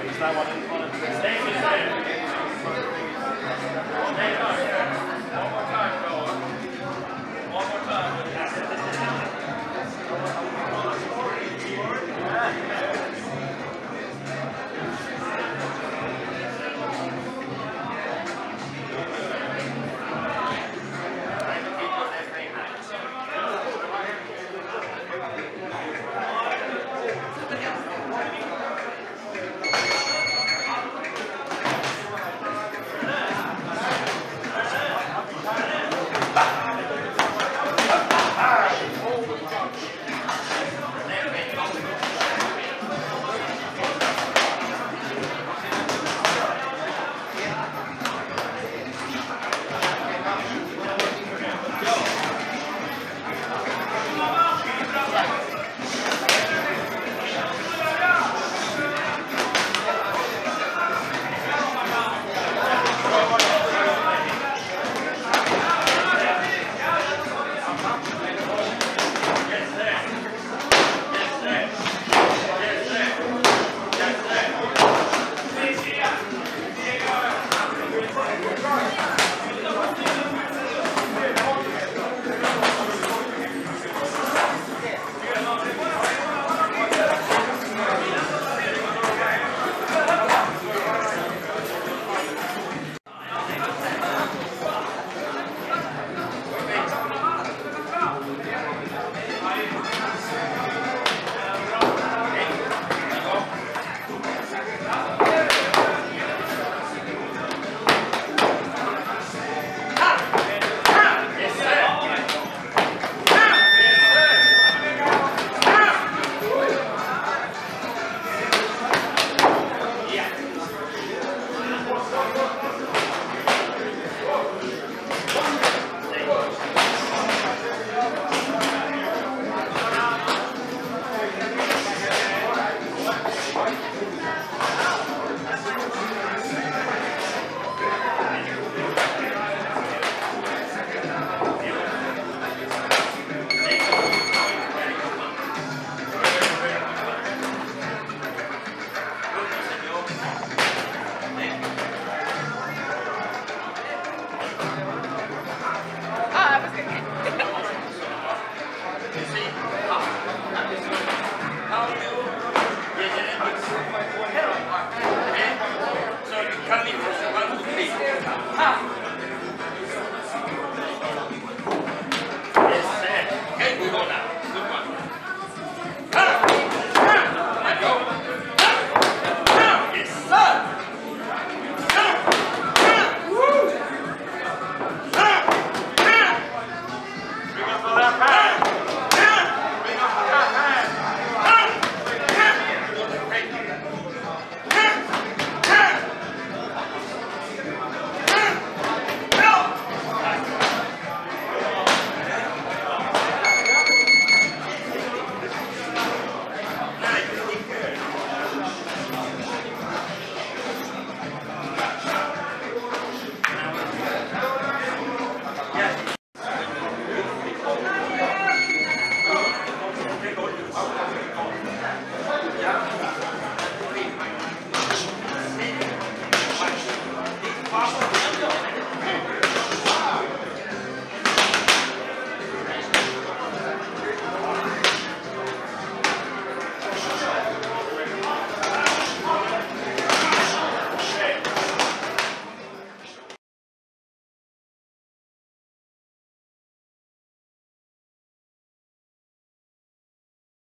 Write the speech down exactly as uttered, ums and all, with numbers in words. Is that one in front of the stage?